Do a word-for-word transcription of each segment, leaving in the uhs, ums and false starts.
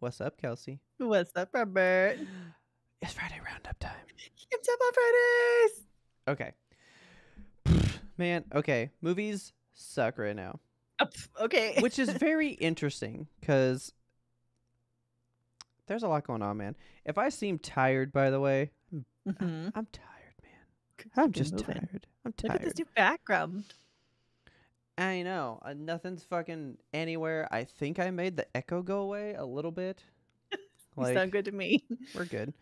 What's up, Kelsey? What's up, Robert? It's Friday roundup time. It's up on Fridays. Okay. Man, okay. Movies suck right now. Okay. Which is very interesting because there's a lot going on, man. If I seem tired, by the way, mm-hmm. I'm, I'm tired, man. I'm just moving. tired. I'm tired. Look at this new background. I know. Uh, nothing's fucking anywhere. I think I made the echo go away a little bit. Like, sound good to me. We're good.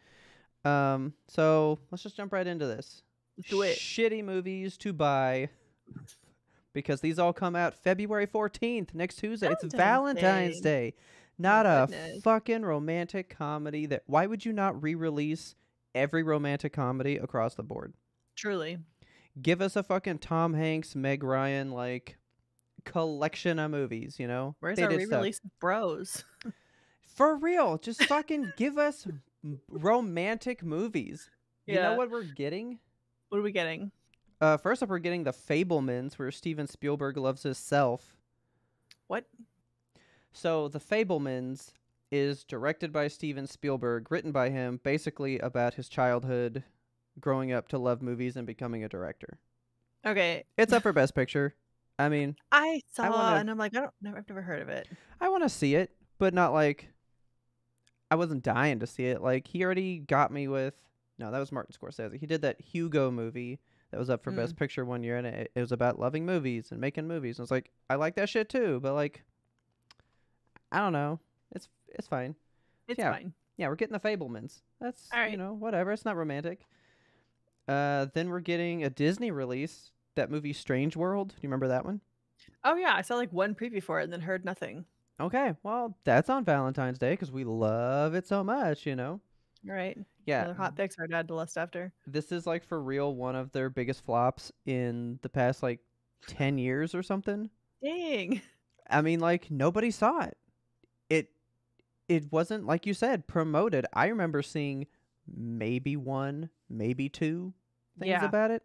Um, so let's just jump right into this. Do it. Shitty movies to buy. Because these all come out February fourteenth, next Tuesday. Valentine's it's Valentine's Day. Day. Not oh, a goodness. fucking romantic comedy. That why would you not re-release every romantic comedy across the board? Truly. Give us a fucking Tom Hanks, Meg Ryan, like, collection of movies, you know? Where's our re-release of Bros? For real. Just fucking give us romantic movies. Yeah. You know what we're getting? What are we getting? Uh, first up, we're getting The Fabelmans, where Steven Spielberg loves himself. What? So, The Fabelmans is directed by Steven Spielberg, written by him, basically about his childhood, growing up to love movies and becoming a director. Okay. It's up for Best Picture. I mean... I saw I wanna, and I'm like, I don't, never, I've never heard of it. I want to see it, but not like... I wasn't dying to see it. Like, he already got me with... No, that was Martin Scorsese. He did that Hugo movie that was up for mm. Best Picture one year, and it, it was about loving movies and making movies. And I was like, I like that shit too, but like... I don't know. It's it's fine. It's yeah. fine. Yeah, we're getting The Fabelmans. That's, All right. you know, whatever. It's not romantic. Uh, then we're getting a Disney release, that movie Strange World. Do you remember that one? Oh, yeah. I saw like one preview for it and then heard nothing. Okay. Well, that's on Valentine's Day because we love it so much, you know? Right. Yeah. Another hot picks our dad to lust after. This is like for real one of their biggest flops in the past like ten years or something. Dang. I mean, like nobody saw it. It, it wasn't, like you said, promoted. I remember seeing... maybe one, maybe two things yeah. about it.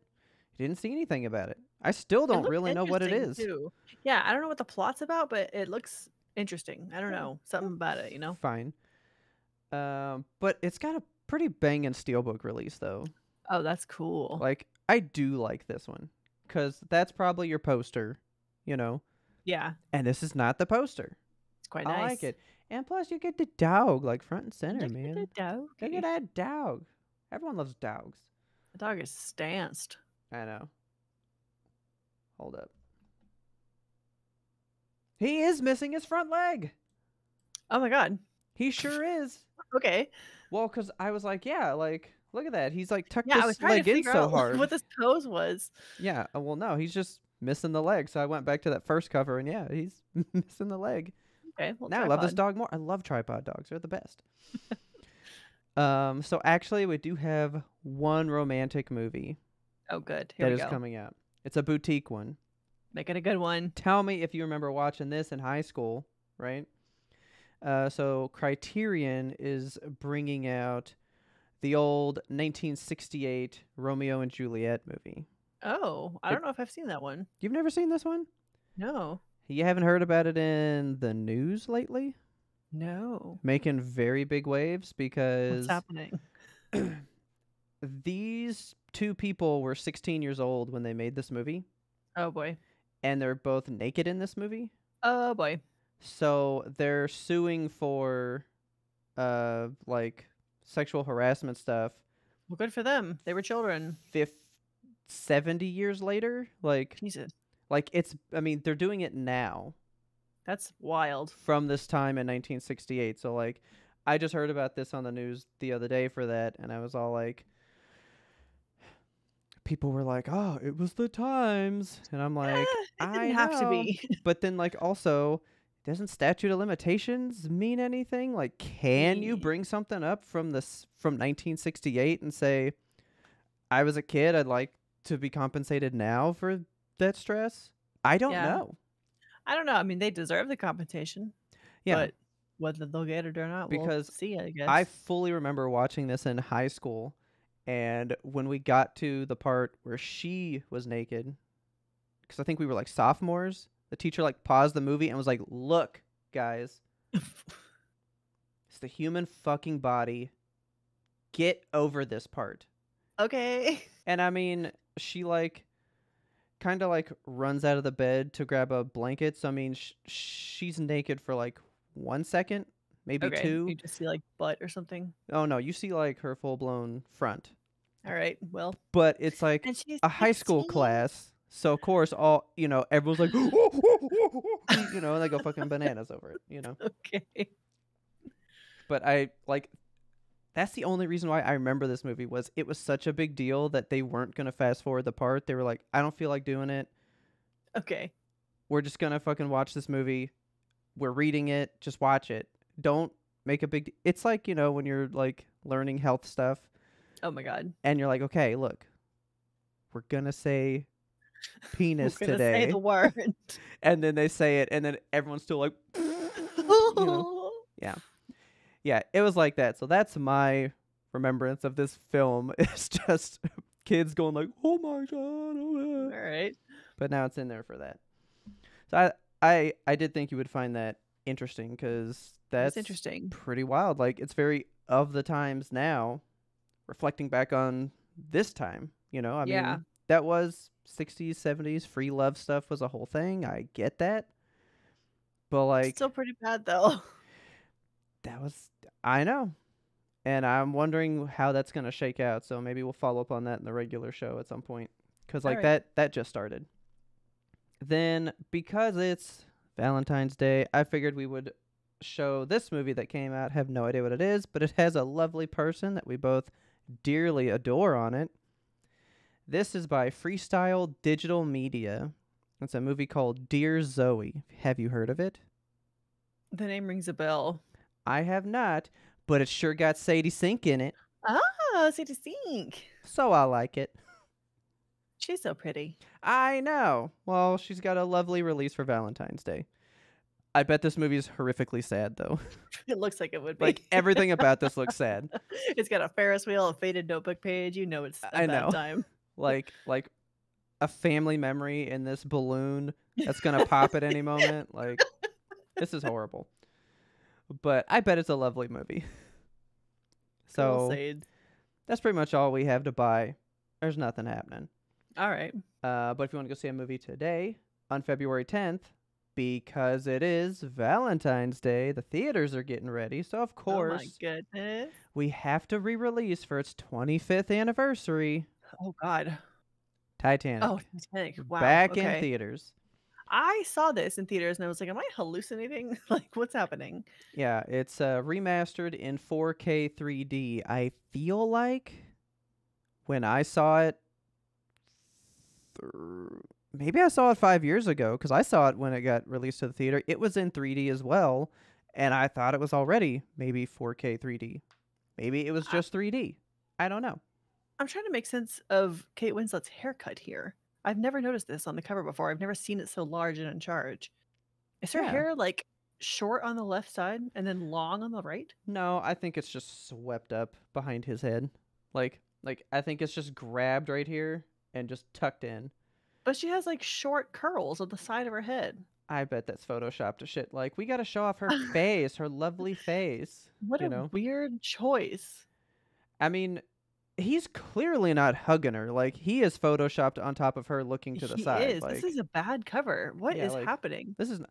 I didn't see anything about it. I still don't really know what it is. Too. Yeah, I don't know what the plot's about, but it looks interesting. I don't know. Something about it, you know? Fine. Um, but it's got a pretty banging Steelbook release, though. Oh, that's cool. Like, I do like this one. Because that's probably your poster, you know? Yeah. And this is not the poster. It's quite nice. I like it. And plus, you get the dog, like, front and center, Look man. Look at the dog. Look at that dog. Everyone loves dogs. The dog is stanced. I know. Hold up. He is missing his front leg. Oh, my God. He sure is. Okay. Well, because I was like, yeah, like, look at that. He's, like, tucked yeah, his leg in so hard. What his pose was. Yeah. Well, no, he's just missing the leg. So I went back to that first cover, and yeah, he's missing the leg. Okay, well, now tripod. I love this dog more. I love tripod dogs. They're the best. um, so actually, we do have one romantic movie. Oh, good. Here that we is go. coming out. It's a boutique one. Make it a good one. Tell me if you remember watching this in high school, right? Uh, so Criterion is bringing out the old nineteen sixty-eight Romeo and Juliet movie. Oh, I don't it, know if I've seen that one. You've never seen this one? No. You haven't heard about it in the news lately? No. Making very big waves because... What's happening? These two people were sixteen years old when they made this movie. Oh, boy. And they're both naked in this movie. Oh, boy. So they're suing for, uh, like, sexual harassment stuff. Well, good for them. They were children. fifty, seventy years later? Like... Jesus. Like, it's, I mean, they're doing it now. That's wild. From this time in nineteen sixty-eight. So, like, I just heard about this on the news the other day for that, and I was all like, people were like, oh, it was the times. And I'm like, it didn't I have know. to be. But then, like, also, doesn't statute of limitations mean anything? Like, can you bring something up from this, from nineteen sixty-eight and say, I was a kid, I'd like to be compensated now for that stress? I don't yeah. know. I don't know. I mean, they deserve the compensation. Yeah. But whether they'll get it or not, because we'll see, I guess. I fully remember watching this in high school, and when we got to the part where she was naked, because I think we were like sophomores, the teacher like paused the movie and was like, look, guys, the human fucking body. Get over this part. Okay. And I mean, she like kind of like runs out of the bed to grab a blanket. So I mean, sh- she's naked for like one second, maybe okay. two. You just see like butt or something. Oh no, you see like her full blown front. All right, well. But it's like a high school class. So of course, all you know, everyone's like, oh, oh, oh, oh, you know, and they go fucking bananas over it, you know. Okay. But I like, that's the only reason why I remember this movie was it was such a big deal that they weren't gonna fast forward the part. They were like, I don't feel like doing it. Okay. We're just gonna fucking watch this movie. We're reading it. Just watch it. Don't make a big. De- it's like, you know, when you're like learning health stuff. Oh my god. And you're like, okay, look, we're gonna say penis we're gonna today. Say the word. And then they say it, and then everyone's still like, you know? Yeah, yeah. It was like that. So that's my remembrance of this film. It's just kids going like, oh my god. Oh my. All right. But now it's in there for that. So I, I, I did think you would find that interesting because that's, that's interesting. Pretty wild. Like it's very of the times now. Reflecting back on this time, you know, I mean, yeah. That was sixties, seventies, free love stuff was a whole thing. I get that. But like, it's still pretty bad though. That was, I know. And I'm wondering how that's going to shake out. So maybe we'll follow up on that in the regular show at some point. Cause like right. that, that just started. Then because it's Valentine's Day, I figured we would show this movie that came out. Have no idea what it is, but it has a lovely person that we both dearly adore on it. This is by Freestyle Digital Media. It's a movie called Dear Zoe. Have you heard of it? The name rings a bell. I have not, but it sure got Sadie Sink in it. Oh, Sadie Sink. So I like it. She's so pretty. I know. Well, she's got a lovely release for Valentine's Day. I bet this movie is horrifically sad, though. It looks like it would be. Like, everything about this looks sad. It's got a Ferris wheel, a faded notebook page. You know it's I know. Time. Like, like a family memory in this balloon that's going to pop at any moment. Like, this is horrible. But I bet it's a lovely movie. So, cool, that's pretty much all we have to buy. There's nothing happening. All right. Uh, but if you want to go see a movie today, on February tenth, because it is Valentine's Day, the theaters are getting ready, so of course, oh my goodness, we have to re-release for its twenty-fifth anniversary. Oh God, Titanic! Oh, Titanic! Wow, back okay. in theaters. I saw this in theaters and I was like, "Am I hallucinating? Like, what's happening?" Yeah, it's uh, remastered in four K three D. I feel like when I saw it. Th- Maybe I saw it five years ago because I saw it when it got released to the theater. It was in three D as well, and I thought it was already maybe four K three D. Maybe it was just three D. I don't know. I'm trying to make sense of Kate Winslet's haircut here. I've never noticed this on the cover before. I've never seen it so large and in charge. Is her yeah. hair like short on the left side and then long on the right? No, I think it's just swept up behind his head. Like, like I think it's just grabbed right here and just tucked in. But she has, like, short curls on the side of her head. I bet that's photoshopped to shit. Like, we got to show off her face, her lovely face. What you a know? Weird choice. I mean, he's clearly not hugging her. Like, he is photoshopped on top of her looking to the he side. Is. Like, this is a bad cover. What yeah, is like, happening? This is. Not...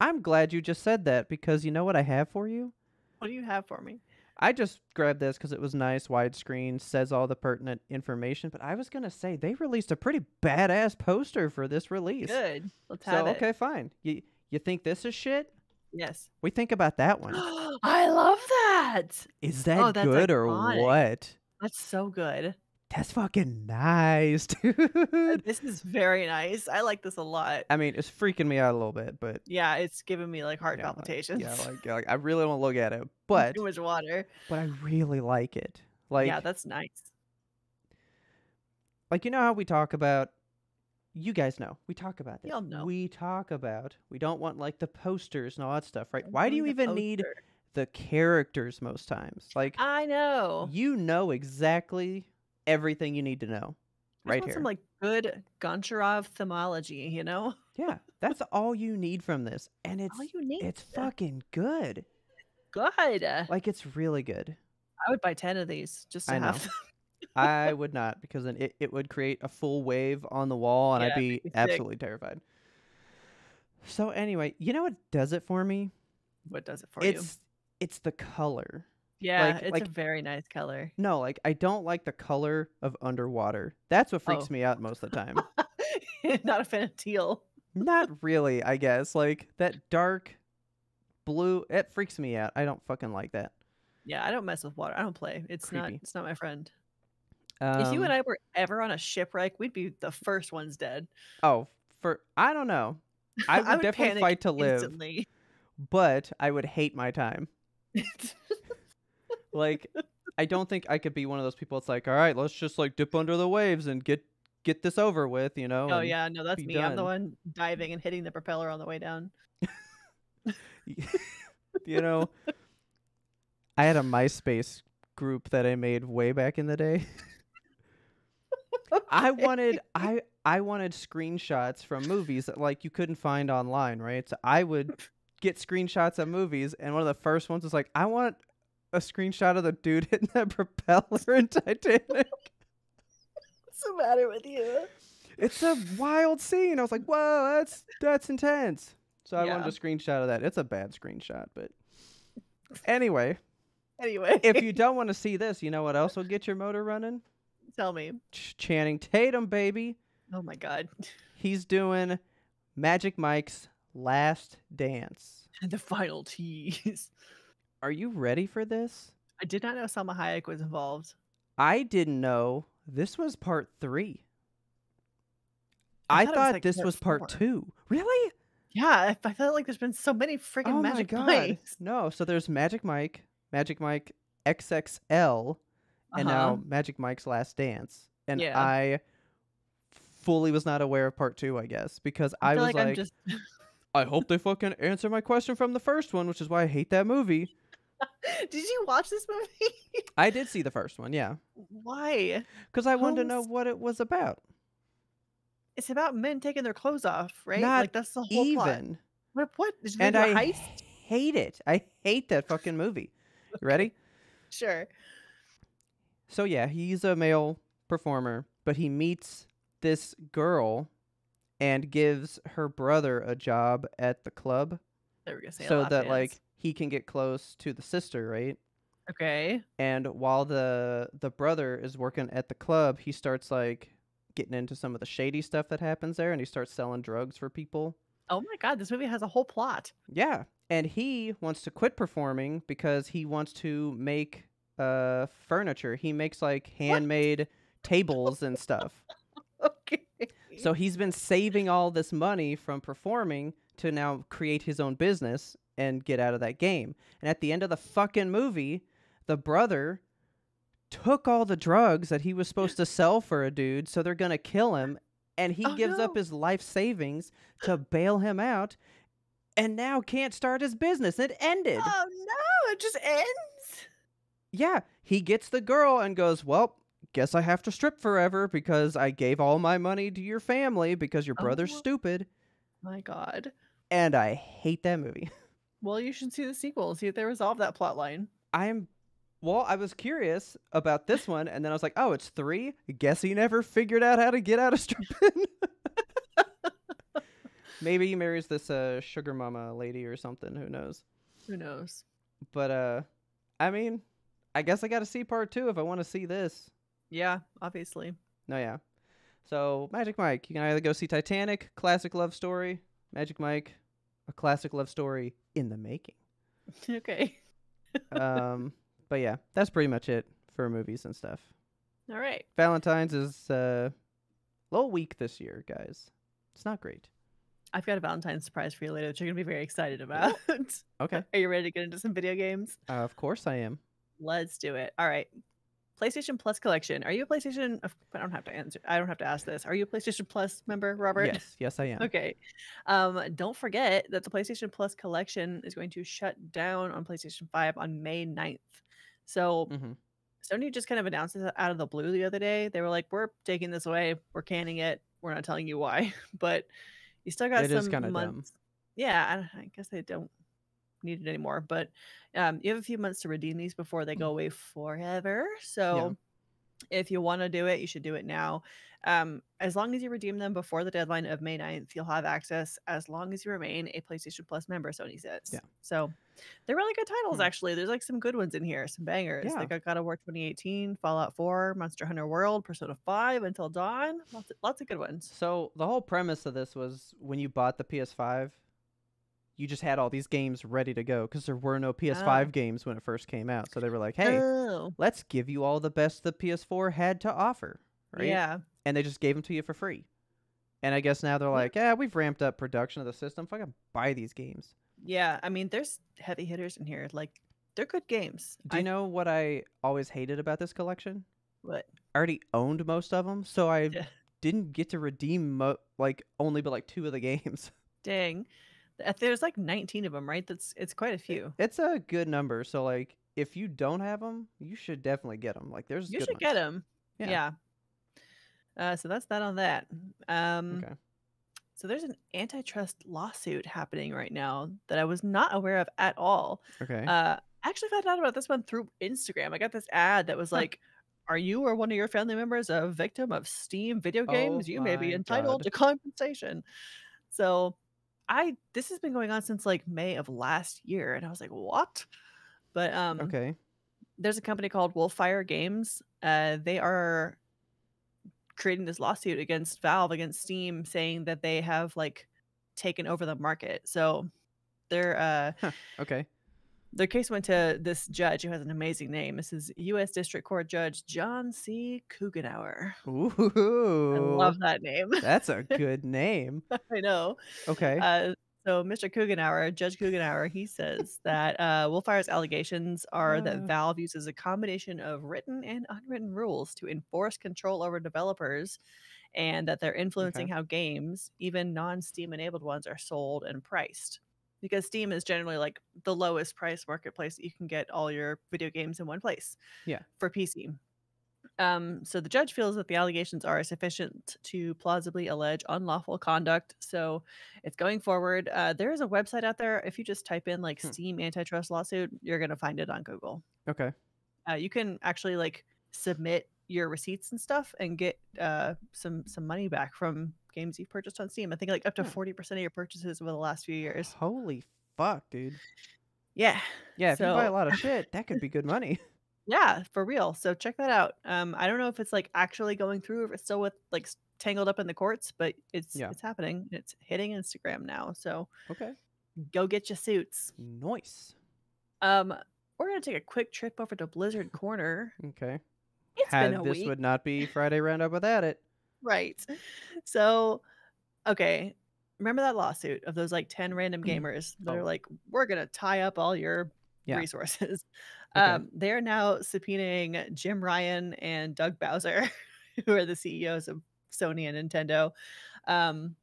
I'm glad you just said that because you know what I have for you? What do you have for me? I just grabbed this because it was nice, widescreen, says all the pertinent information. But I was going to say, they released a pretty badass poster for this release. Good. Let's so, have it. So, okay, fine. You, you think this is shit? Yes. We think about that one. I love that. Is that oh, good iconic. Or what? That's so good. That's fucking nice, dude. This is very nice. I like this a lot. I mean, it's freaking me out a little bit, but yeah, it's giving me like heart yeah, palpitations. Like, yeah, like, like I really don't look at it, but too much water. But I really like it. Like, yeah, that's nice. Like, you know how we talk about? You guys know we talk about this. Y'all know we talk about. We don't want like the posters and all that stuff, right? Why do you even poster. Need the characters most times? Like, I know you know exactly. Everything you need to know, right I just want here. Some like good Goncharov thermology, you know. Yeah, that's all you need from this, and it's all you need. It's fucking good. good. Like, it's really good. I would buy ten of these just to I have them. I would not, because then it, it would create a full wave on the wall, and yeah, I'd be absolutely sick. terrified. So anyway, you know what does it for me? What does it for it's, you? It's it's the color. Yeah, like, it's like, a very nice color. No, like, I don't like the color of underwater. That's what freaks oh. me out most of the time. Not a fan of teal. Not really, I guess. Like, that dark blue, it freaks me out. I don't fucking like that. Yeah, I don't mess with water. I don't play. It's Creepy. not it's not my friend. Um, if you and I were ever on a shipwreck, we'd be the first ones dead. Oh, for I don't know. I would, I would definitely fight to live. Instantly. But I would hate my time. Like, I don't think I could be one of those people. It's like, all right, let's just like dip under the waves and get get this over with, you know. Oh yeah, no, that's me. Done. I'm the one diving and hitting the propeller on the way down. You know, I had a MySpace group that I made way back in the day. Okay. I wanted I I wanted screenshots from movies that like you couldn't find online, right? So I would get screenshots of movies, and one of the first ones was like, I want a screenshot of the dude hitting that propeller in Titanic. What's the matter with you? It's a wild scene. I was like, whoa, that's that's intense. So I yeah. wanted a screenshot of that. It's a bad screenshot, but anyway. Anyway. If you don't want to see this, you know what else will get your motor running? Tell me. Ch- Channing Tatum, baby. Oh my God. He's doing Magic Mike's Last Dance. And the final tease. Are you ready for this? I did not know Selma Hayek was involved. I didn't know this was part three. I, I thought, thought was like this part was part four. two. Really? Yeah, I felt like there's been so many freaking oh Magic my God. Mikes. No, so there's Magic Mike, Magic Mike X X L, and uh-huh. now Magic Mike's Last Dance. And yeah. I fully was not aware of part two, I guess, because I, I was like, like I'm just... I hope they fucking answer my question from the first one, which is why I hate that movie. Did you watch this movie? I did see the first one, yeah. Why? Because I wanted to know what it was about. It's about men taking their clothes off, right? Not like that's the whole even. Plot. What? What? Did you and I heist? hate it. I hate that fucking movie. You ready? Sure. So yeah, he's a male performer, but he meets this girl and gives her brother a job at the club. There we go. So that dance. like he can get close to the sister, right? Okay. And while the the brother is working at the club, he starts like getting into some of the shady stuff that happens there, and he starts selling drugs for people. Oh my God, this movie has a whole plot. Yeah, and he wants to quit performing because he wants to make uh furniture. He makes like handmade what? tables and stuff. Okay. So he's been saving all this money from performing to now create his own business and get out of that game. And at the end of the fucking movie, the brother took all the drugs that he was supposed to sell for a dude, so they're going to kill him. And he oh, gives no. up his life savings to bail him out, and now can't start his business. It ended. Oh, no, it just ends? Yeah, he gets the girl and goes, well, guess I have to strip forever because I gave all my money to your family because your brother's oh, stupid. My God. And I hate that movie. Well, you should see the sequel. See if they resolve that plot line. I'm, well, I was curious about this one, and then I was like, oh, it's three? Guess he never figured out how to get out of stripping. Maybe he marries this uh, sugar mama lady or something. Who knows? Who knows? But, uh, I mean, I guess I got to see part two if I want to see this. Yeah, obviously. No, yeah. So, Magic Mike, you can either go see Titanic, classic love story, Magic Mike, a classic love story in the making. Okay. um, but yeah, that's pretty much it for movies and stuff. All right. Valentine's is uh, a little weak this year, guys. It's not great. I've got a Valentine's surprise for you later that you're going to be very excited about. Okay. Are you ready to get into some video games? Uh, of course I am. Let's do it. All right. PlayStation Plus collection. Are you a PlayStation? I don't have to answer. I don't have to ask this. Are you a PlayStation Plus member, Robert? Yes, yes, I am. Okay. Um, don't forget that the PlayStation Plus collection is going to shut down on PlayStation five on May ninth. So mm-hmm. Sony just kind of announced this out of the blue the other day. They were like, "We're taking this away. We're canning it. We're not telling you why." But you still got it some months. Dumb. Yeah, I guess they don't. needed anymore. But um, you have a few months to redeem these before they go away forever. So yeah. If you want to do it, you should do it now. Um, as long as you redeem them before the deadline of May ninth, you'll have access as long as you remain a PlayStation Plus member, Sony says. Yeah. So they're really good titles, actually. There's like some good ones in here, some bangers. Yeah. Like I Gotta Work twenty eighteen, Fallout four, Monster Hunter World, Persona five, Until Dawn. Lots of, lots of good ones. So the whole premise of this was when you bought the P S five, you just had all these games ready to go because there were no P S five oh. games when it first came out. So they were like, hey, oh. let's give you all the best the P S four had to offer. Right? Yeah. And they just gave them to you for free. And I guess now they're like, yeah, we've ramped up production of the system. Fucking buy these games. Yeah, I mean, there's heavy hitters in here. Like, they're good games. Do you I... know what I always hated about this collection? What? I already owned most of them, so I yeah. didn't get to redeem, mo like, only but, like, two of the games. Dang. There's, like, nineteen of them, right? That's It's quite a few. It, it's a good number, so, like, if you don't have them, you should definitely get them. Like, there's You good should ones. get them. Yeah. yeah. Uh, so that's that on that. Um, okay. So there's an antitrust lawsuit happening right now that I was not aware of at all. Okay. Uh, I actually found out about this one through Instagram. I got this ad that was like, are you or one of your family members a victim of Steam video games? Oh, you may be entitled God. to compensation. So I this has been going on since like May of last year. And I was like, what? But um, okay. there's a company called Wolfire Games. Uh, they are creating this lawsuit against Valve, against Steam, saying that they have like taken over the market. So their uh huh, okay their case went to this judge who has an amazing name. This is U S District Court Judge John C. Kugenauer. Ooh, I love that name. That's a good name. I know. Okay. Uh, so Mister Kugenauer, Judge Kugenauer, he says that uh, Wolfire's allegations are uh. that Valve uses a combination of written and unwritten rules to enforce control over developers, and that they're influencing okay. how games, even non-Steam-enabled ones, are sold and priced. Because Steam is generally like the lowest price marketplace that you can get all your video games in one place. Yeah. For P C. Um, so the judge feels that the allegations are sufficient to plausibly allege unlawful conduct. So it's going forward. Uh, there is a website out there. If you just type in like hmm. Steam antitrust lawsuit, you're going to find it on Google. Okay. Uh, you can actually like submit your receipts and stuff and get uh, some, some money back from games you've purchased on Steam. I think like up to forty percent of your purchases over the last few years. Holy fuck, dude. Yeah. Yeah. If so... you buy a lot of shit, that could be good money. Yeah, for real. So check that out. Um, I don't know if it's like actually going through, if it's still with like tangled up in the courts, but it's yeah. it's happening. It's hitting Instagram now. So okay, go get your suits. Nice. Um, we're gonna take a quick trip over to Blizzard Corner. Okay. It's Had been a this week. would not be Friday Roundup without it. Right. So, okay. Remember that lawsuit of those like ten random gamers that oh. are like, we're gonna tie up all your yeah. resources. Okay. Um, they're now subpoenaing Jim Ryan and Doug Bowser, who are the C E Os of Sony and Nintendo. Um,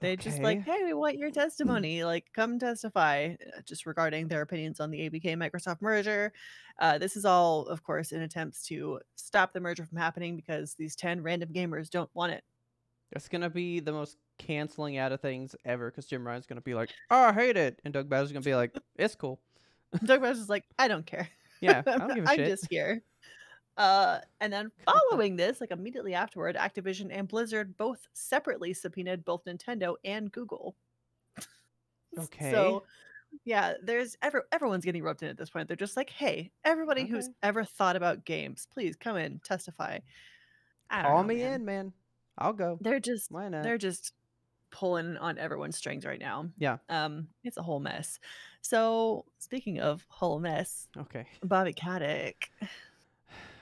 they okay. just like, hey, we want your testimony. Like, come testify just regarding their opinions on the A B K Microsoft merger. Uh, this is all, of course, in attempts to stop the merger from happening because these ten random gamers don't want it. That's going to be the most canceling out of things ever because Jim Ryan's going to be like, oh, I hate it. And Doug Bowser's going to be like, it's cool. Doug Bowser's like, I don't care. Yeah, I don't give a I'm shit. just here. Uh, and then following this, like immediately afterward, Activision and Blizzard both separately subpoenaed both Nintendo and Google. Okay. So, yeah, there's ever everyone's getting roped in at this point. They're just like, hey, everybody okay. who's ever thought about games, please come in, testify. I don't Call know, me man. in, man. I'll go. They're just Why not? They're just pulling on everyone's strings right now. Yeah. Um, it's a whole mess. So speaking of whole mess, okay, Bobby Kotick.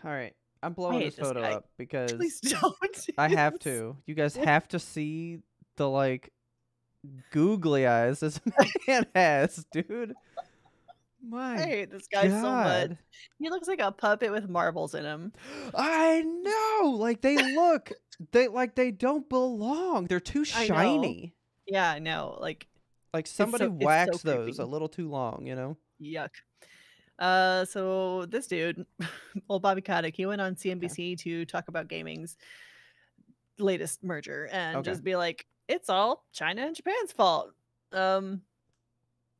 All right, I'm blowing this photo this up because please don't. Do I have this. to. You guys have to see the like googly eyes this man has, dude. My I hate this guy God. so much. He looks like a puppet with marbles in him. I know. Like they look, they like they don't belong. They're too shiny. I yeah, I know. Like, like somebody so, waxed so those a little too long. You know. Yuck. Uh, so this dude, old Bobby Kotick, he went on C N B C okay. to talk about gaming's latest merger and okay. just be like, it's all China and Japan's fault. Um.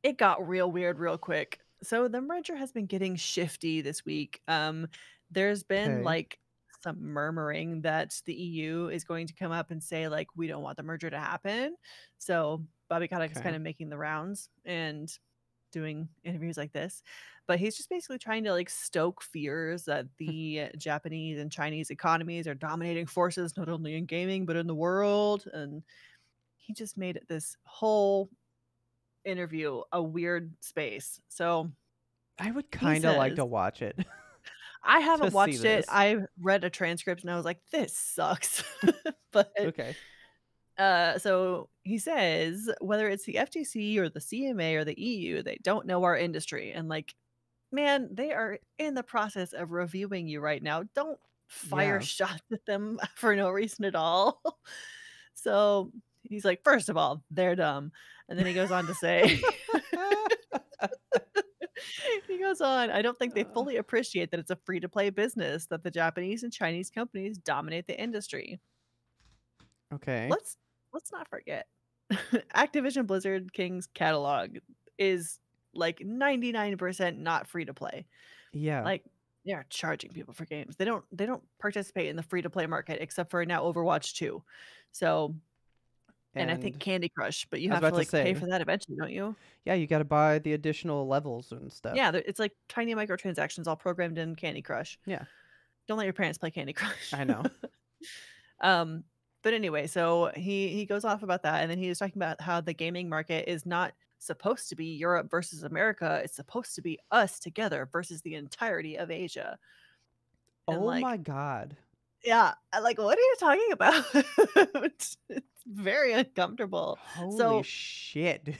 it got real weird real quick. So the merger has been getting shifty this week. Um, there's been okay. like some murmuring that the E U is going to come up and say, like, we don't want the merger to happen. So Bobby Kotick okay. is kind of making the rounds and doing interviews like this, but he's just basically trying to like stoke fears that the Japanese and Chinese economies are dominating forces, not only in gaming, but in the world. And he just made this whole interview a weird space. So I would kind of like to watch it. I haven't watched it. I read a transcript and I was like, this sucks. But okay. Uh, so he says, whether it's the F T C or the C M A or the E U, they don't know our industry. And like, man, they are in the process of reviewing you right now. Don't fire yeah. shots at them for no reason at all. So he's like, first of all, they're dumb. And then he goes on to say, he goes on, I don't think they fully appreciate that it's a free-to-play business, that the Japanese and Chinese companies dominate the industry. Okay. Let's Let's not forget, Activision Blizzard King's catalog is like ninety-nine percent not free to play. Yeah. Like they're charging people for games. They don't they don't participate in the free to play market except for now Overwatch two. So and, and I think Candy Crush, but you have to like to say, pay for that eventually, don't you? Yeah, you got to buy the additional levels and stuff. Yeah, it's like tiny microtransactions all programmed in Candy Crush. Yeah. Don't let your parents play Candy Crush. I know. um But anyway, so he, he goes off about that. And then he was talking about how the gaming market is not supposed to be Europe versus America. It's supposed to be us together versus the entirety of Asia. And oh, like, my God. Yeah. Like, what are you talking about? it's, it's very uncomfortable. Holy so, shit, dude.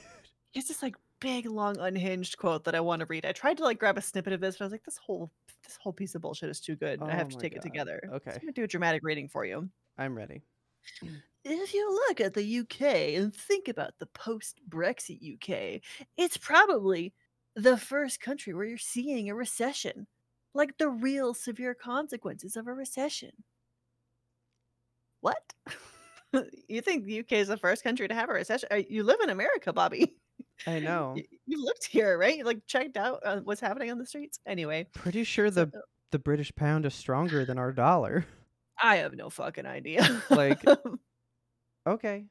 It's just like big, long, unhinged quote that I want to read. I tried to like grab a snippet of this, but I was like, this whole this whole piece of bullshit is too good. Oh, I have to take God. It together. Okay. So I'm going to do a dramatic reading for you. I'm ready. If you look at the U K and think about the post-Brexit U K, it's probably the first country where you're seeing a recession, like the real severe consequences of a recession. What? You think the U K is the first country to have a recession? You live in America, Bobby. I know. You lived here, right? You like checked out uh, what's happening on the streets. Anyway, pretty sure the so, the British pound is stronger than our dollar. I have no fucking idea. Like, okay.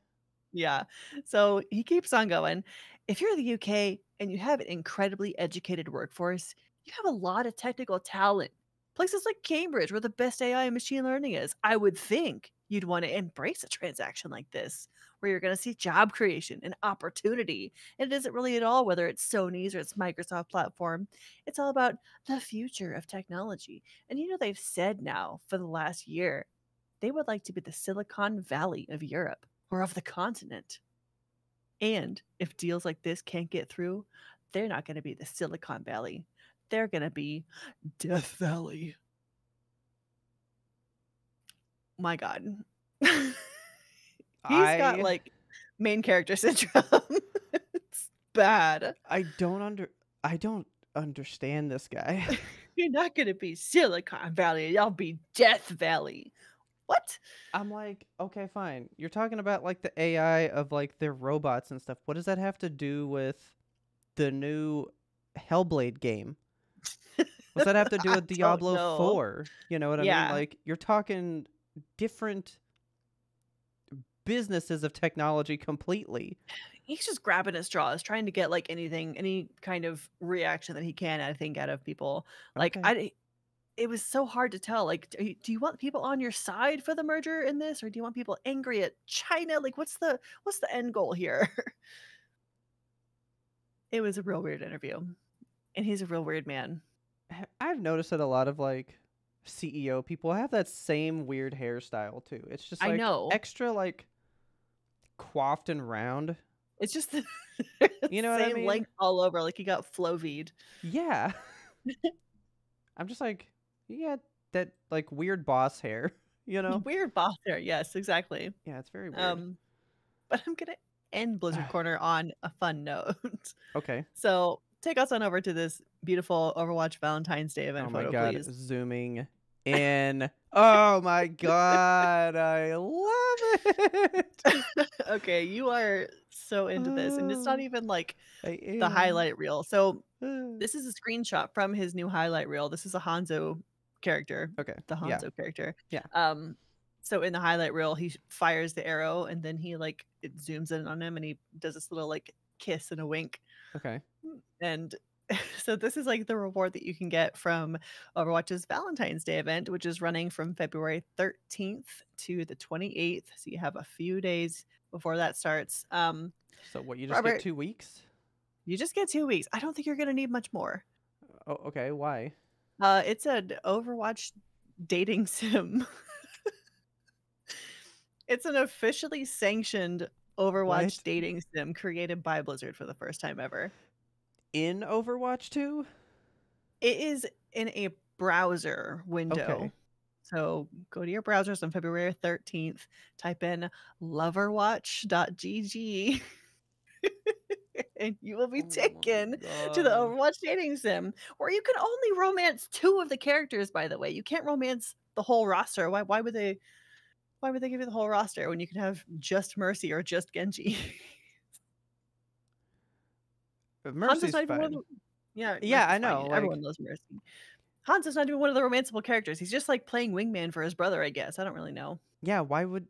Yeah. So he keeps on going. If you're in the U K and you have an incredibly educated workforce, you have a lot of technical talent. Places like Cambridge, where the best A I and machine learning is, I would think you'd want to embrace a transaction like this, where you're going to see job creation and opportunity. And it isn't really at all whether it's Sony's or it's Microsoft platform. It's all about the future of technology. And you know, they've said now for the last year, they would like to be the Silicon Valley of Europe or of the continent. And if deals like this can't get through, they're not going to be the Silicon Valley. They're going to be Death Valley. My God. He's I... got like main character syndrome. It's bad. I don't under I don't understand this guy. You're not gonna be Silicon Valley, y'all be Death Valley. What? I'm like, okay, fine. You're talking about like the A I of like their robots and stuff. What does that have to do with the new Hellblade game? What's that have to do with Diablo four? You know what I yeah. mean? Like you're talking different businesses of technology completely. He's just grabbing his straws, trying to get like anything, any kind of reaction that he can, I think, out of people. Like okay. I it was so hard to tell. Like, do you, do you want people on your side for the merger in this, or do you want people angry at China? Like, what's the what's the end goal here? It was a real weird interview, and he's a real weird man. I've noticed that a lot of like C E O people have that same weird hairstyle too. It's just like I know. Extra like coiffed and round. It's just the you know same what I mean? Length all over. Like he got flovied. Yeah. I'm just like, yeah, that like weird boss hair. You know, weird boss hair. Yes, exactly. Yeah, it's very weird. Um, but I'm gonna end Blizzard Corner on a fun note. Okay. So take us on over to this beautiful Overwatch Valentine's Day event. Oh my photo, God! Please. Zooming in. Oh my God, I love it. Okay, you are so into this, and it's not even like the highlight reel. So this is a screenshot from his new highlight reel. This is a Hanzo character. Okay, the Hanzo yeah. character. Yeah. Um. So in the highlight reel, he fires the arrow, and then he like it zooms in on him, and he does this little like kiss and a wink. Okay. And so this is like the reward that you can get from Overwatch's Valentine's Day event, which is running from February thirteenth to the twenty-eighth. So you have a few days before that starts. Um, so what, you just Robert, get two weeks? You just get two weeks. I don't think you're going to need much more. Oh, okay. Why? Uh, it's an Overwatch dating sim. It's an officially sanctioned Overwatch what? dating sim created by Blizzard for the first time ever. In Overwatch two? It is in a browser window. Okay. So go to your browsers on February thirteenth, type in loverwatch dot G G, and you will be taken oh to the Overwatch dating sim, where you can only romance two of the characters, by the way. You can't romance the whole roster. Why, why would they, why would they give you the whole roster when you can have just Mercy or just Genji? Mercy's not even one of the, yeah, Mercy's yeah, I know. Like, everyone loves Mercy. Hanzo's not even one of the romanceable characters. He's just like playing wingman for his brother, I guess. I don't really know. Yeah, why would,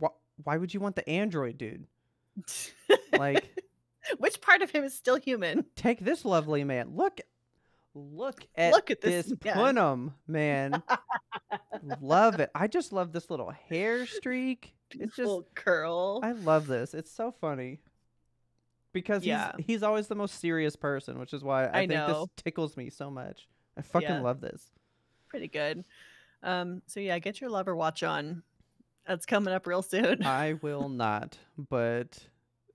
wh why would you want the android dude? Like, which part of him is still human? Take this lovely man. Look, look at, look at this, this punum man. Love it. I just love this little hair streak. It's just little curl. I love this. It's so funny. Because yeah. he's, he's always the most serious person, which is why I, I think know. this tickles me so much. I fucking yeah. love this. Pretty good. Um, so yeah, get your lover watch on. That's coming up real soon. I will not, but...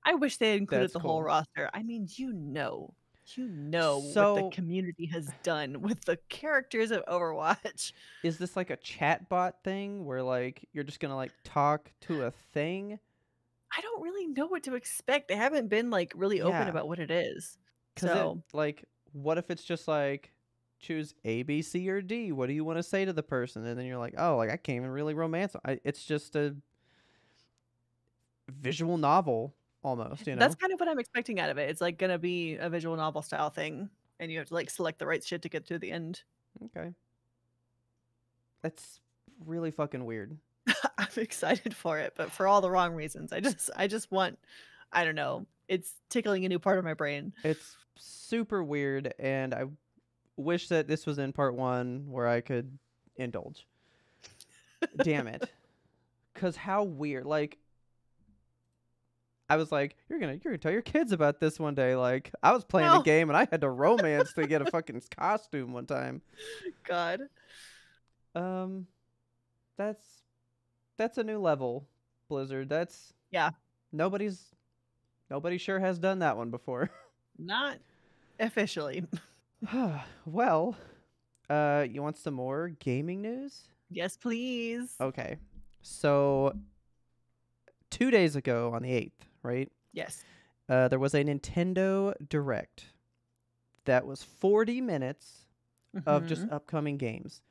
I wish they had included the cool. whole roster. I mean, you know. You know so, what the community has done with the characters of Overwatch. Is this like a chat bot thing where like you're just going to like talk to a thing? I don't really know what to expect. They haven't been like really open yeah. about what it is. So it, like, what if it's just like, choose A, B, C, or D? What do you want to say to the person? And then you're like, oh, like I can't even really romance. I, it's just a visual novel almost. You know, that's kind of what I'm expecting out of it. It's like gonna be a visual novel style thing, and you have to like select the right shit to get to the end. Okay, that's really fucking weird. I'm excited for it, but for all the wrong reasons. I just, I just want, I don't know. It's tickling a new part of my brain. It's super weird, and I wish that this was in part one where I could indulge. Damn it, because how weird! Like, I was like, you're gonna, you're gonna tell your kids about this one day. Like, I was playing no. a game and I had to romance to get a fucking costume one time. God, um, that's. That's a new level, Blizzard. That's yeah. Nobody's nobody sure has done that one before. Not officially. Well, uh, you want some more gaming news? Yes, please. Okay. So two days ago on the eighth, right? Yes. Uh, there was a Nintendo Direct that was forty minutes mm-hmm. of just upcoming games.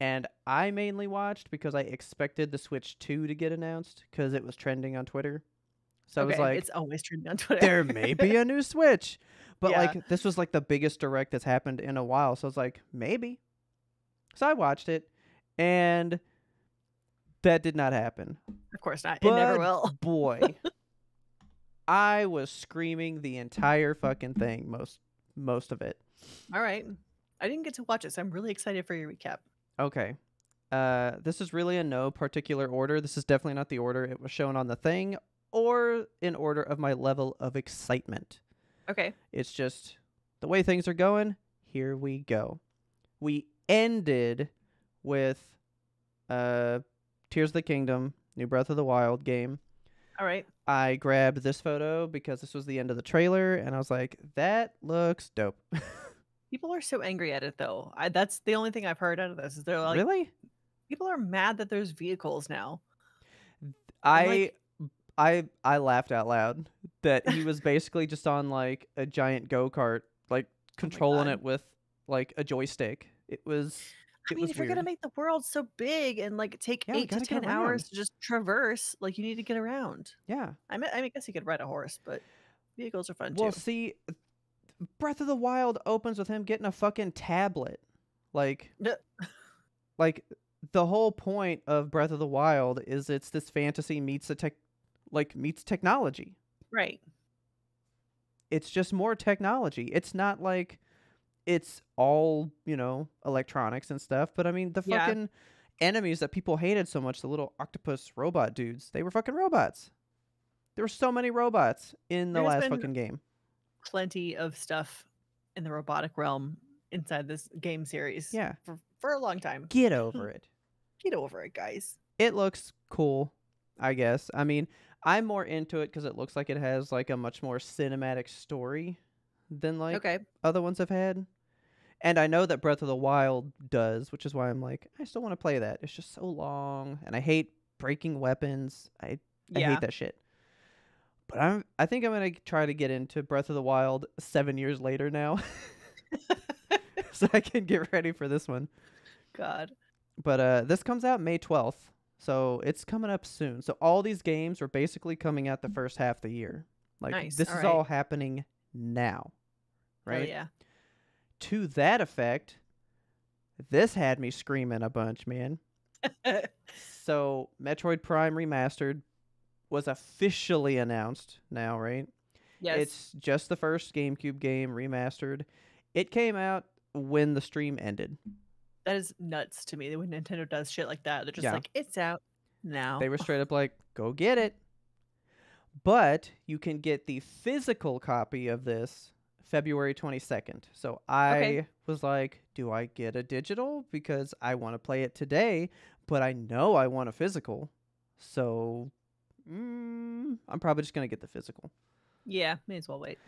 And I mainly watched because I expected the Switch two to get announced because it was trending on Twitter. So okay, I was like, it's always trending on Twitter. There may be a new Switch. But yeah. like, this was like the biggest Direct that's happened in a while. So I was like, maybe. So I watched it, and that did not happen. Of course not. But it never will. Boy, I was screaming the entire fucking thing, most most of it. All right. I didn't get to watch it, so I'm really excited for your recap. Okay, uh, this is really in no particular order. This is definitely not the order it was shown on the thing, or in order of my level of excitement. Okay. It's just the way things are going. Here we go. We ended with uh, Tears of the Kingdom, new Breath of the Wild game. All right. I grabbed this photo because this was the end of the trailer, and I was like, that looks dope. People are so angry at it, though. I, that's the only thing I've heard out of this. Is they're like, really? People are mad that there's vehicles now. I, like, I, I laughed out loud that he was basically just on like a giant go kart, like controlling oh it with like a joystick. It was. I mean, if weird. You're gonna make the world so big and like take yeah, eight to ten hours to just traverse, like you need to get around. Yeah, I mean, I guess you could ride a horse, but vehicles are fun well, too. Well, see, Breath of the Wild opens with him getting a fucking tablet. Like, like the whole point of Breath of the Wild is it's this fantasy meets the tech, like meets technology. Right. It's just more technology. It's not like it's all, you know, electronics and stuff. But I mean, the yeah. fucking enemies that people hated so much, the little octopus robot dudes, they were fucking robots. There were so many robots in the There's last fucking game. Plenty of stuff in the robotic realm inside this game series. Yeah. For, for a long time. Get over it. Get over it, guys. It looks cool, I guess. I mean, I'm more into it because it looks like it has like a much more cinematic story than like okay. other ones have had. And I know that Breath of the Wild does, which is why I'm like, I still want to play that. It's just so long. And I hate breaking weapons. I, I yeah. hate that shit. But I'm, I think I'm going to try to get into Breath of the Wild seven years later now. So I can get ready for this one. God. But uh, this comes out May twelfth. So it's coming up soon. So all these games are basically coming out the first half of the year. Like nice. This all is right. all happening now. Right? Oh, yeah. To that effect, this had me screaming a bunch, man. So Metroid Prime Remastered was officially announced now, right? Yes. It's just the first GameCube game remastered. It came out when the stream ended. That is nuts to me. When Nintendo does shit like that, they're just yeah. like, it's out now. They were straight up like, go get it. But you can get the physical copy of this February twenty-second. So I okay. was like, do I get a digital? Because I want to play it today, but I know I want a physical. So mm, I'm probably just going to get the physical. Yeah, may as well wait.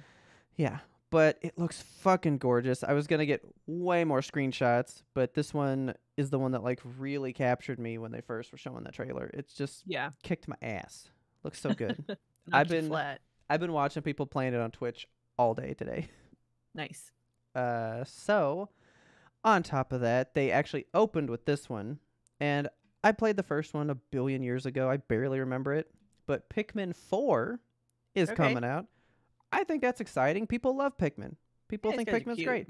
Yeah. But it looks fucking gorgeous. I was going to get way more screenshots, but this one is the one that like really captured me when they first were showing the trailer. It's just yeah. kicked my ass. Looks so good. I've been flat. I've been watching people playing it on Twitch all day today. Nice. Uh, so on top of that, they actually opened with this one, and I played the first one a billion years ago. I barely remember it, but Pikmin four is okay. coming out. I think that's exciting. People love Pikmin. People yeah, think Pikmin's great.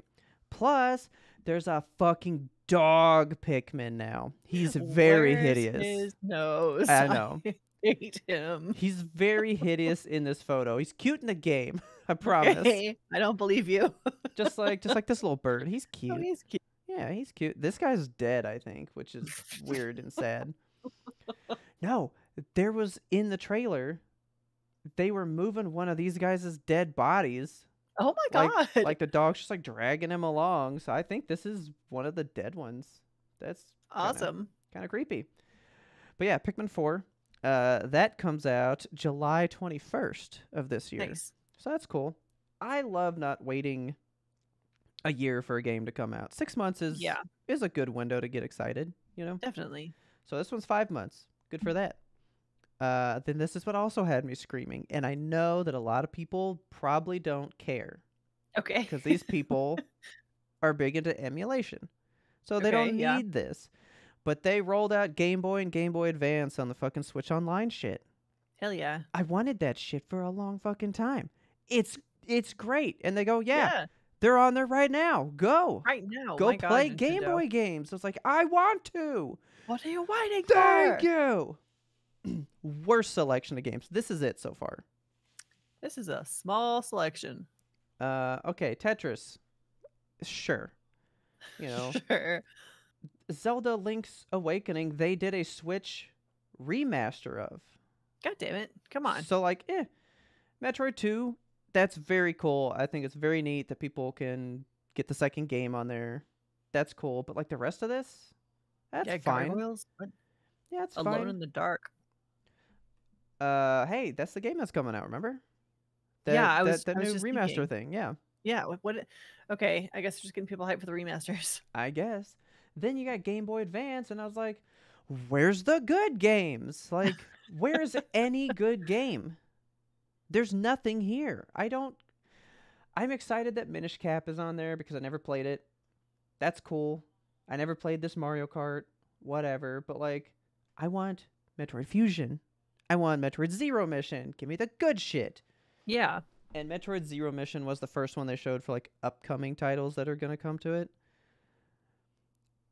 Plus, there's a fucking dog Pikmin now. He's very Where's hideous. His nose? I know. I hate him. He's very hideous in this photo. He's cute in the game. I promise. Okay. I don't believe you. just like, just like this little bird. He's cute. Oh, he's cute. Yeah, he's cute. This guy's dead, I think, which is weird and sad. No, there was in the trailer. They were moving one of these guys' dead bodies. Oh my god. Like, like the dog's just like dragging him along. So I think this is one of the dead ones. That's awesome. Kind of creepy. But yeah, Pikmin four. Uh, that comes out July twenty-first of this year. Nice. So that's cool. I love not waiting a year for a game to come out. Six months is yeah. is a good window to get excited, you know? Definitely. So this one's five months. Good for that. Uh, then this is what also had me screaming. And I know that a lot of people probably don't care. Okay. Because these people are big into emulation. So they okay, don't need yeah. this. But they rolled out Game Boy and Game Boy Advance on the fucking Switch Online shit. Hell yeah. I wanted that shit for a long fucking time. It's it's great. And they go, yeah, yeah. they're on there right now. Go. Right now. Go My play God, Game Nintendo. Boy games. I was like, I want to. What are you waiting for? Thank you. Worst selection of games. This is it so far. This is a small selection. Uh, okay, Tetris. Sure. You know. Sure. Zelda Link's Awakening, they did a Switch remaster of. God damn it. Come on. So like, eh. Metroid two, that's very cool. I think it's very neat that people can get the second game on there. That's cool. But like the rest of this, that's yeah, fine. Gargoyles, but yeah, it's Alone fine. in the Dark. Uh, hey, that's the game that's coming out. Remember? The, yeah, I was. The, the I new was remaster thinking. thing. Yeah. Yeah. What, what? Okay, I guess we're just getting people hyped for the remasters. I guess. Then you got Game Boy Advance, and I was like, "Where's the good games? Like, where's any good game? There's nothing here. I don't. I'm excited that Minish Cap is on there because I never played it. That's cool. I never played this Mario Kart, whatever, but like, I want Metroid Fusion. I want Metroid Zero Mission. Give me the good shit. Yeah. And Metroid Zero Mission was the first one they showed for like upcoming titles that are going to come to it.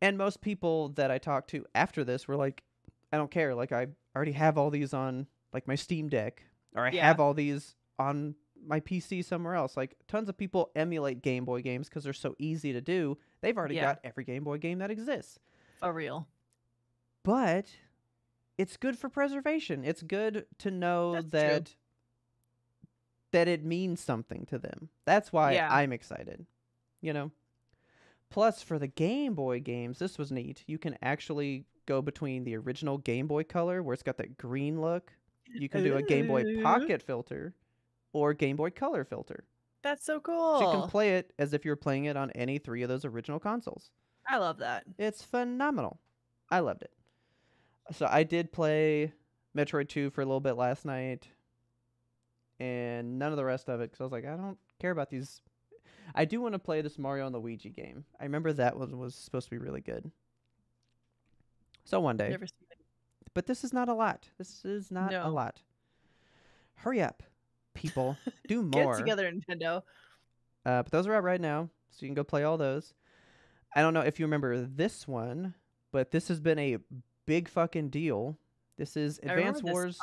And most people that I talked to after this were like, I don't care. Like, I already have all these on like my Steam Deck, or I yeah. have all these on my P C somewhere else. Like, tons of people emulate Game Boy games because they're so easy to do. They've already yeah. got every Game Boy game that exists. For real. But it's good for preservation. It's good to know That's that true. that it means something to them. That's why yeah. I'm excited, you know? Plus, for the Game Boy games, this was neat. You can actually go between the original Game Boy Color, where it's got that green look. You can do a Game Boy Pocket filter or Game Boy Color filter. That's so cool. So you can play it as if you're playing it on any three of those original consoles. I love that. It's phenomenal. I loved it. So I did play Metroid two for a little bit last night, and none of the rest of it, because I was like, I don't care about these. I do want to play this Mario and Luigi game. I remember that one was supposed to be really good. So one day. Never seen it. But this is not a lot. This is not no. a lot. Hurry up, people. Do more. Get together, Nintendo. Uh, but those are out right now, so you can go play all those. I don't know if you remember this one, but this has been a big fucking deal. This is Advance Wars.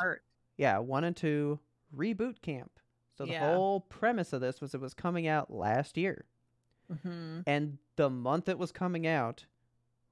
Yeah, one and two Reboot Camp. So the yeah. whole premise of this was it was coming out last year. Mm-hmm. And the month it was coming out,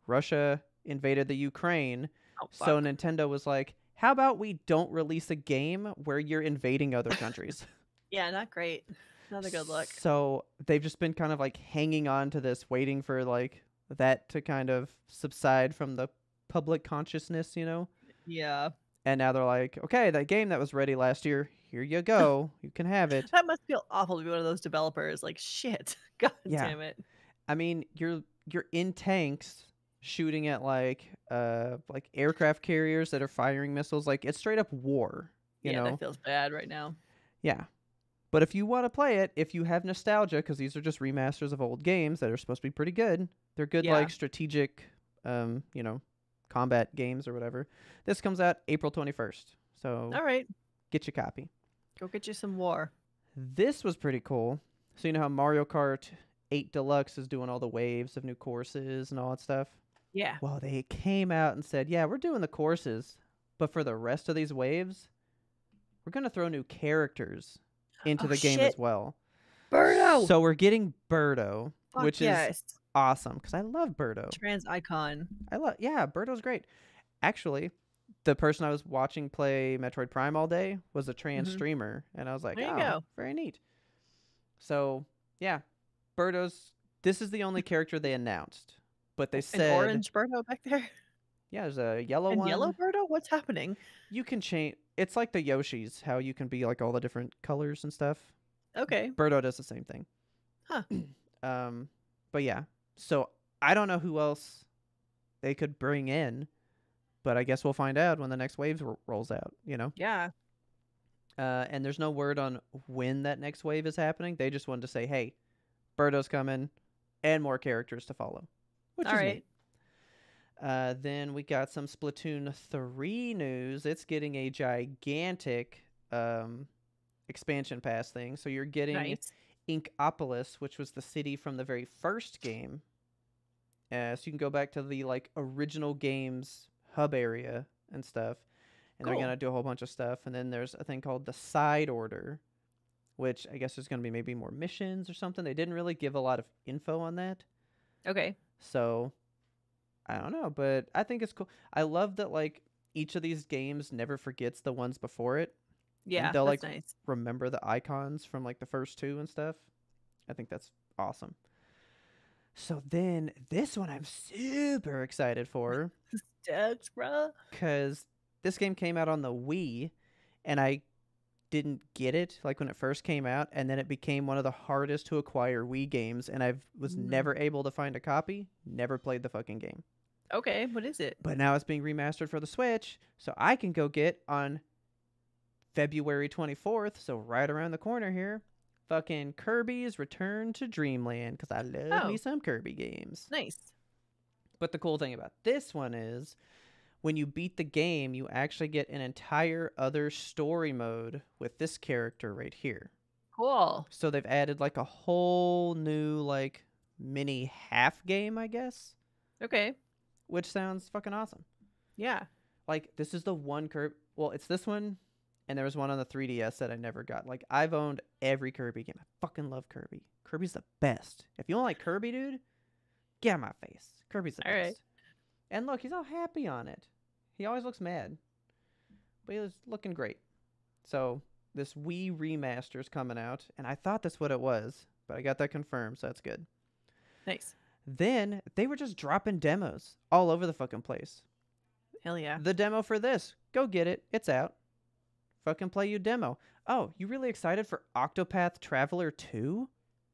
Russia invaded the Ukraine. Oh, so Nintendo was like, how about we don't release a game where you're invading other countries? Yeah, not great. Not a good look. So they've just been kind of like hanging on to this, waiting for like that to kind of subside from the public consciousness, you know? Yeah. And now they're like, okay, that game that was ready last year, here you go. You can have it. That must feel awful to be one of those developers. Like, shit. God yeah. damn it. I mean, you're you're in tanks shooting at like uh like aircraft carriers that are firing missiles. Like, it's straight up war. You yeah, know? That feels bad right now. Yeah. But if you want to play it, if you have nostalgia, because these are just remasters of old games that are supposed to be pretty good. They're good yeah. like strategic um, you know, combat games or whatever. This comes out April twenty-first. So all right, get your copy. Go get you some war. This was pretty cool. So you know how Mario Kart eight Deluxe is doing all the waves of new courses and all that stuff? Yeah. Well, they came out and said, yeah, we're doing the courses, but for the rest of these waves, we're going to throw new characters into oh, the shit. game as well. Birdo! So we're getting Birdo, Fuck which yes. is... awesome, because I love Birdo. Trans icon. I love, yeah, Birdo's great. Actually, the person I was watching play Metroid Prime all day was a trans mm-hmm. streamer, and I was like, there you oh, go. very neat. So, yeah, Birdo's, this is the only character they announced, but they said... An orange Birdo back there? Yeah, there's a yellow and one. Yellow Birdo? What's happening? You can change, it's like the Yoshis, how you can be like all the different colors and stuff. Okay. Birdo does the same thing. Huh. um, But yeah. So I don't know who else they could bring in, but I guess we'll find out when the next wave r- rolls out, you know? Yeah. Uh, and there's no word on when that next wave is happening. They just wanted to say, hey, Birdo's coming and more characters to follow, which All is right. neat. Uh, then we got some Splatoon three news. It's getting a gigantic um, expansion pass thing. So you're getting... Nice. Inkopolis, which was the city from the very first game. Uh, so you can go back to the like original game's hub area and stuff. And cool. they're going to do a whole bunch of stuff. And then there's a thing called the Side Order, which I guess is going to be maybe more missions or something. They didn't really give a lot of info on that. Okay. So I don't know, but I think it's cool. I love that like each of these games never forgets the ones before it. Yeah, and they'll that's like nice. remember the icons from like the first two and stuff. I think that's awesome. So then this one I'm super excited for. Stoked, bro. Because this game came out on the Wii, and I didn't get it like when it first came out, and then it became one of the hardest to acquire Wii games, and I was mm-hmm. never able to find a copy. Never played the fucking game. Okay, what is it? But now it's being remastered for the Switch, so I can go get on February twenty-fourth, so right around the corner here, fucking Kirby's Return to Dreamland, because I love oh. me some Kirby games. Nice. But the cool thing about this one is when you beat the game, you actually get an entire other story mode with this character right here. Cool. So they've added like a whole new like mini half game, I guess. Okay. Which sounds fucking awesome. Yeah. Like this is the one Kirby. Well, it's this one. And there was one on the three D S that I never got. Like, I've owned every Kirby game. I fucking love Kirby. Kirby's the best. If you don't like Kirby, dude, get out of my face. Kirby's the all best. Right. And look, he's all happy on it. He always looks mad. But he was looking great. So, this Wii remaster's coming out. And I thought that's what it was. But I got that confirmed, so that's good. Nice. Then, they were just dropping demos all over the fucking place. Hell yeah. The demo for this. Go get it. It's out. Fucking play you demo. Oh, you really excited for Octopath Traveler two?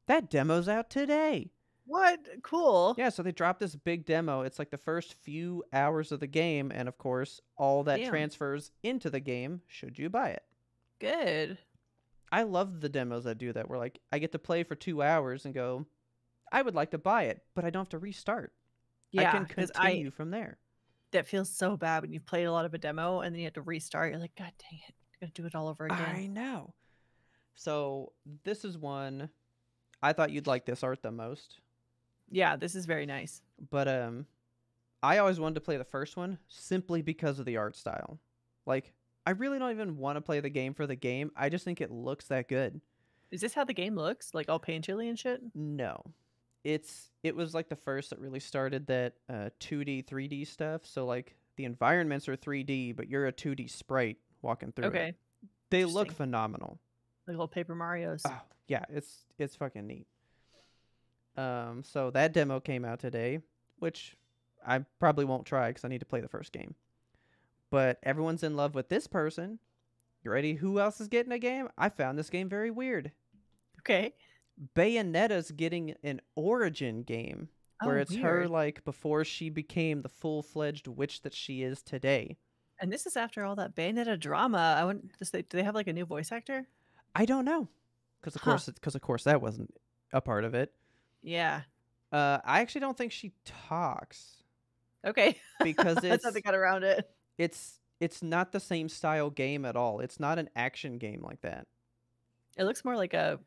That demo's out today. What? Cool. Yeah, so they dropped this big demo. It's like the first few hours of the game, and of course, all that Damn. transfers into the game should you buy it. Good. I love the demos that do that. Where like, I get to play for two hours and go, I would like to buy it, but I don't have to restart. Yeah, I can continue I, from there. That feels so bad when you played a lot of a demo and then you have to restart. You're like, God dang it. Gonna do it all over again. I know. So this is one I thought you'd like this art the most. Yeah, this is very nice. But um I always wanted to play the first one simply because of the art style. Like, I really don't even want to play the game for the game. I just think it looks that good. Is this how the game looks? Like all paint chilly and shit? No. It's it was like the first that really started that uh two D, three D stuff. So like the environments are three D, but you're a two D sprite walking through okay it. They look phenomenal, like little Paper Marios. Oh yeah, it's it's fucking neat. Um so that demo came out today, which I probably won't try because I need to play the first game, but everyone's in love with this person. You ready? Who else is getting a game? I found this game very weird. Okay. Bayonetta's getting an origin game where oh, it's weird. her like before she became the full-fledged witch that she is today. And this is after all that Bayonetta drama. I wouldn't, do they have like a new voice actor? I don't know, because of huh. course, because of course that wasn't a part of it. Yeah. Uh, I actually don't think she talks. Okay. Because it's, that's how they got around it. It's it's not the same style game at all. It's not an action game like that. It looks more like a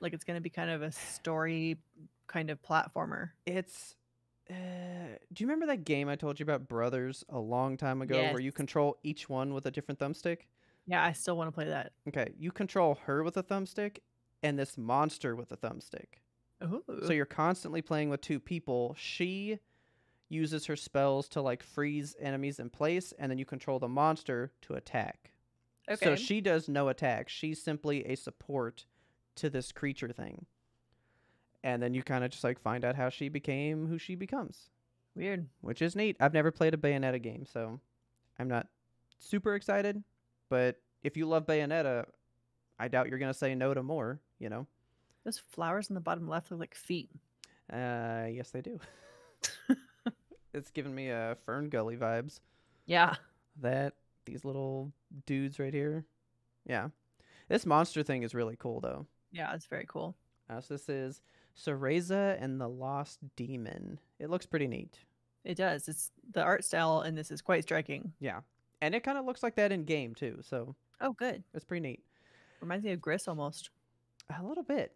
like it's going to be kind of a story kind of platformer. It's. Uh, do you remember that game I told you about, Brothers, a long time ago? Yes. Where you control each one with a different thumbstick? Yeah, I still want to play that. Okay, you control her with a thumbstick and this monster with a thumbstick. Ooh. So you're constantly playing with two people. She uses her spells to like freeze enemies in place, and then you control the monster to attack. Okay. So she does no attack. She's simply a support to this creature thing. And then you kind of just like find out how she became who she becomes. Weird. Which is neat. I've never played a Bayonetta game, so I'm not super excited. But if you love Bayonetta, I doubt you're going to say no to more, you know? Those flowers in the bottom left look like feet. Uh, yes, they do. It's giving me a uh, Fern Gully vibes. Yeah. That, these little dudes right here. Yeah. This monster thing is really cool, though. Yeah, it's very cool. Uh, so this is Cereza and the Lost Demon. It looks pretty neat. It does. It's the art style, and this is quite striking. Yeah, and it kind of looks like that in game too. So oh, good. It's pretty neat. Reminds me of Gris almost. A little bit.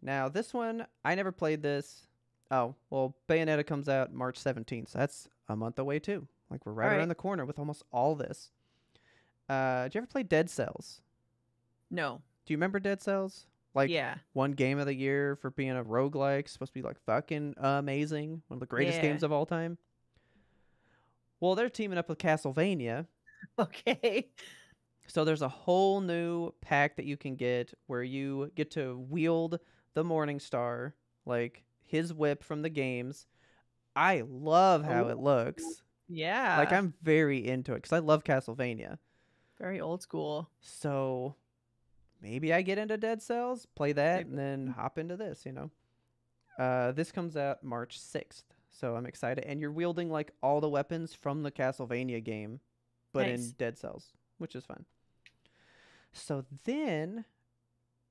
Now this one, I never played this. Oh well, Bayonetta comes out March seventeenth. So that's a month away too. Like we're right, right around the corner with almost all this. Uh, did you ever play Dead Cells? No. Do you remember Dead Cells? Like, yeah. One game of the year for being a roguelike, supposed to be, like, fucking amazing. One of the greatest yeah. games of all time. Well, they're teaming up with Castlevania. Okay. So there's a whole new pack that you can get where you get to wield the Morningstar, like, his whip from the games. I love how oh. it looks. Yeah. Like, I'm very into it because I love Castlevania. Very old school. So... maybe I get into Dead Cells, play that, and then hop into this, you know. Uh, this comes out March sixth, so I'm excited. And you're wielding, like, all the weapons from the Castlevania game, but nice. in Dead Cells, which is fun. So then,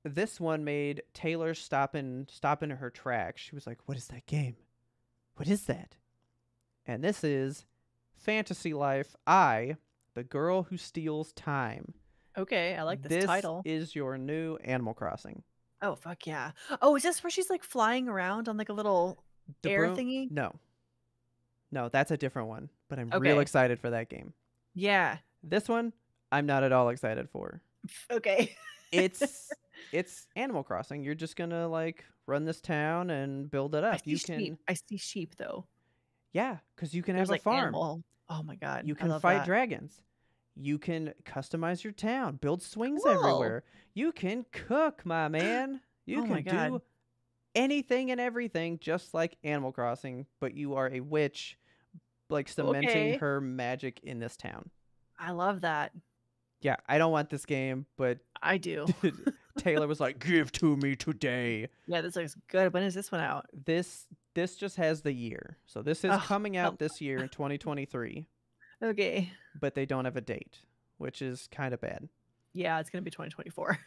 this one made Taylor stop in, stop in her tracks. She was like, what is that game? What is that? and this is Fantasy Life, I, the Girl Who Steals Time. Okay, I like this, this title. This is your new Animal Crossing. Oh, fuck yeah. Oh, is this where she's like flying around on like a little the air broom... thingy? No. No, that's a different one, but I'm okay. real excited for that game. Yeah. This one, I'm not at all excited for. Okay. It's it's Animal Crossing. You're just going to like run this town and build it up. I see you can sheep. I see sheep though. Yeah, cuz you can There's have like a farm. Animal. Oh my god. You can I love fight that. dragons. You can customize your town, build swings cool. everywhere. You can cook, my man. You oh can do anything and everything just like Animal Crossing, but you are a witch like cementing okay. her magic in this town. I love that. Yeah, I don't want this game, but I do. Taylor was like, give to me today. Yeah, this looks good. When is this one out? This this just has the year. So this is oh, coming out oh. this year in twenty twenty-three. Okay. But they don't have a date, which is kind of bad. Yeah, it's going to be twenty twenty-four.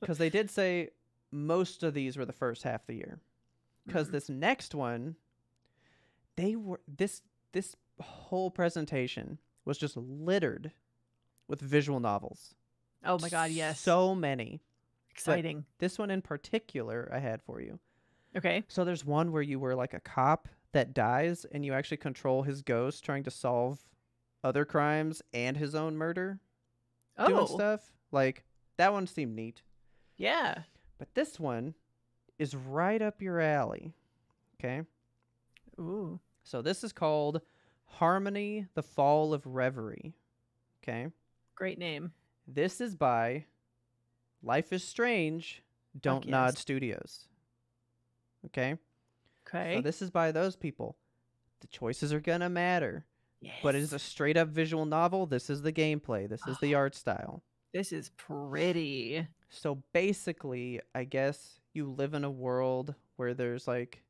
Because they did say most of these were the first half of the year. Because mm-hmm. this next one, they were this this whole presentation was just littered with visual novels. Oh my god, yes. So many. Exciting. But this one in particular I had for you. Okay. So there's one where you were like a cop that dies and you actually control his ghost trying to solve other crimes and his own murder. Oh. Doing stuff. Like, that one seemed neat. Yeah. But this one is right up your alley. Okay? Ooh. So this is called Harmony, the Fall of Reverie. Okay? Great name. This is by Life is Strange, Don't yes. Nod Studios. Okay? Okay. So this is by those people. The choices are going to matter. Yes. But it is a straight up visual novel. This is the gameplay. This is oh, the art style. This is pretty. So basically, I guess you live in a world where there's like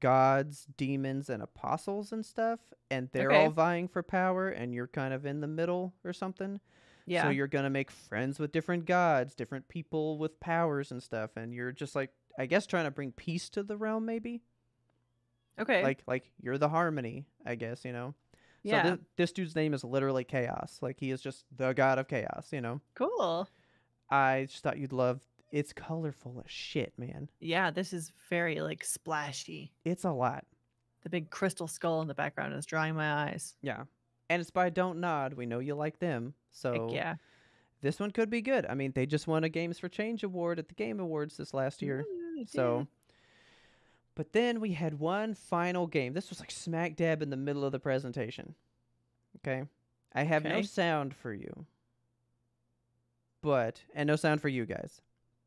gods, demons, and apostles and stuff. And they're okay. all vying for power. And you're kind of in the middle or something. Yeah. So you're going to make friends with different gods, different people with powers and stuff. And you're just like, I guess, trying to bring peace to the realm, maybe. Okay. Like, like you're the harmony, I guess, you know. Yeah. So th- this dude's name is literally Chaos. Like, he is just the god of chaos, you know. Cool. I just thought you'd love. It's colorful as shit, man. Yeah, this is very, like, splashy. It's a lot. The big crystal skull in the background is drying my eyes. Yeah. And it's by Don't Nod. We know you like them. So Heck yeah. this one could be good. I mean, they just won a Games for Change award at the Game Awards this last year. Mm, so, but then we had one final game. This was like smack dab in the middle of the presentation. Okay. I have okay. no sound for you. But, and no sound for you guys.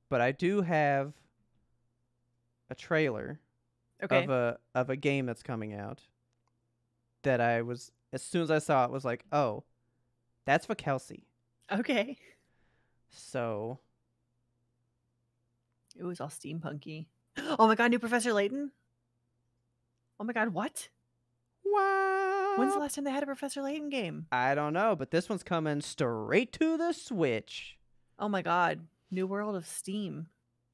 But I do have a trailer okay. of a of a game that's coming out that I was... As soon as I saw it, was like, oh, that's for Kelsey. Okay. So. It was all steampunky. Oh my god, new Professor Layton? Oh my god, what? Wow. When's the last time they had a Professor Layton game? I don't know, but this one's coming straight to the Switch. Oh my god, new world of Steam.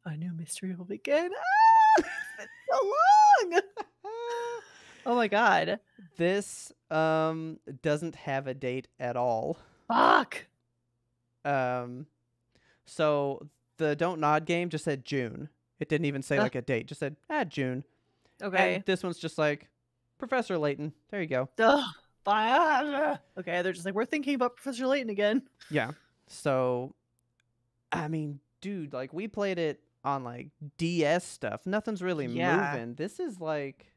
A new mystery will begin. Ah! It's so long! Oh my god. This um doesn't have a date at all. Fuck. Um so the Don't Nod game just said June. It didn't even say uh. like a date, just said ah June. Okay. And this one's just like Professor Layton. There you go. Duh. Bye. Okay, they're just like, we're thinking about Professor Layton again. Yeah. So I mean, dude, like we played it on like D S stuff. Nothing's really yeah. moving. This is like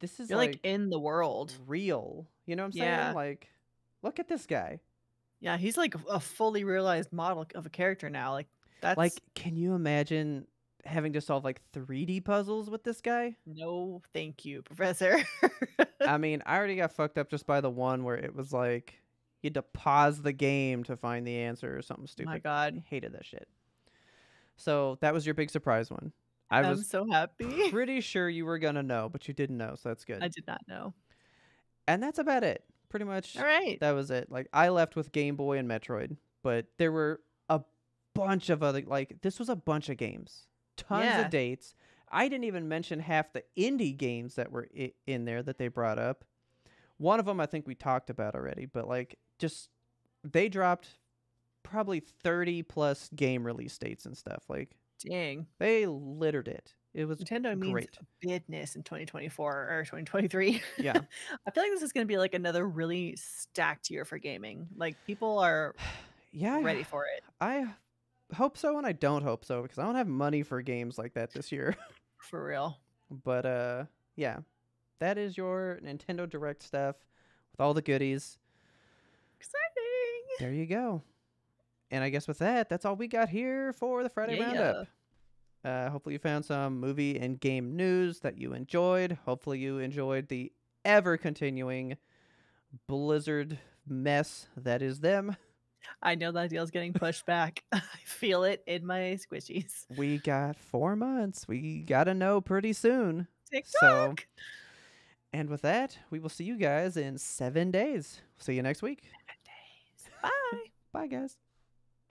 This is You're like, like in the world. Real. You know what I'm saying? Yeah. Like, look at this guy. Yeah, he's like a fully realized model of a character now. Like, that's like, can you imagine having to solve like three D puzzles with this guy? No, thank you, Professor. I mean, I already got fucked up just by the one where it was like you had to pause the game to find the answer or something stupid. My god. I hated that shit. So that was your big surprise one. I was I'm so happy. Pretty sure you were going to know, but you didn't know, so that's good. I did not know. And that's about it. Pretty much. All right. That was it. Like, I left with Game Boy and Metroid, but there were a bunch of other, like, this was a bunch of games. Tons yeah. of dates. I didn't even mention half the indie games that were I- in there that they brought up. One of them I think we talked about already, but like just they dropped probably thirty plus game release dates and stuff. Like, dang, they littered it. It was Nintendo great. Means business in twenty twenty-four or twenty twenty-three. Yeah. I feel like this is going to be like another really stacked year for gaming. Like people are yeah, ready for it. I hope so. And I don't hope so because I don't have money for games like that this year. For real. But uh, yeah, that is your Nintendo Direct stuff with all the goodies. Exciting. There you go. And I guess with that, that's all we got here for the Friday yeah. Roundup. Uh, hopefully you found some movie and game news that you enjoyed. Hopefully you enjoyed the ever-continuing Blizzard mess that is them. I know that deal's getting pushed back. I feel it in my squishies. We got four months. We gotta know pretty soon. TikTok! So, and with that, we will see you guys in seven days. See you next week. Seven days. Bye. Bye, guys.